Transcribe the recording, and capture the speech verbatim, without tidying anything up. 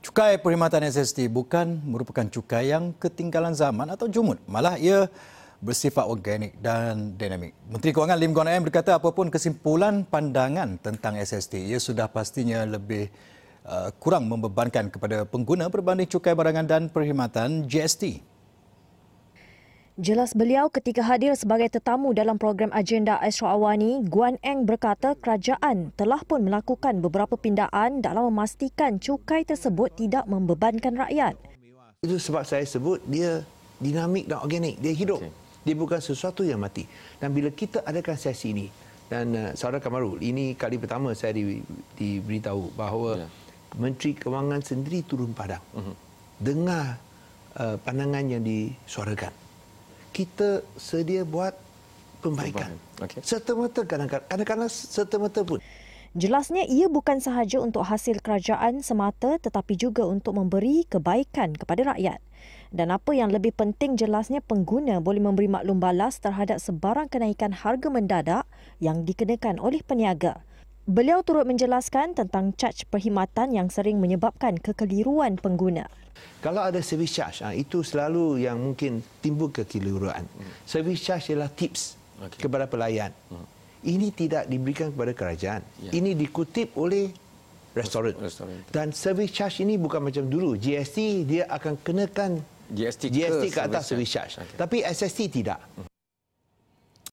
Cukai perkhidmatan S S T bukan merupakan cukai yang ketinggalan zaman atau jumud. Malah ia bersifat organik dan dinamik. Menteri Kewangan Lim Guan Eng berkata apapun kesimpulan pandangan tentang S S T, ia sudah pastinya lebih uh, kurang membebankan kepada pengguna berbanding cukai barangan dan perkhidmatan G S T. Jelas beliau ketika hadir sebagai tetamu dalam program agenda Astro Awani, Guan Eng berkata kerajaan telah pun melakukan beberapa pindaan dalam memastikan cukai tersebut tidak membebankan rakyat. Itu sebab saya sebut dia dinamik dan organik, dia hidup. Okay. Dia bukan sesuatu yang mati. Dan bila kita adakan sesi ini, dan uh, saudara Kamarul, ini kali pertama saya di, diberitahu bahawa yeah. Menteri Kewangan sendiri turun padang. Uh-huh. Dengar uh, pandangan yang disuarakan. Kita sedia buat pembaikan. Okay. Serta-merta kadang-kadang, kadang-kadang serta-merta pun. Jelasnya ia bukan sahaja untuk hasil kerajaan semata tetapi juga untuk memberi kebaikan kepada rakyat. Dan apa yang lebih penting jelasnya pengguna boleh memberi maklum balas terhadap sebarang kenaikan harga mendadak yang dikenakan oleh peniaga. Beliau turut menjelaskan tentang caj perkhidmatan yang sering menyebabkan kekeliruan pengguna. Kalau ada service charge, itu selalu yang mungkin timbul kekeliruan. Service charge ialah tips okay. kepada pelayan. Ini tidak diberikan kepada kerajaan. Yeah. Ini dikutip oleh restoran. restoran. Dan service charge ini bukan macam dulu. G S T dia akan kenakan G S T, G S T ke, ke atas service charge. Okay. Tapi S S T tidak.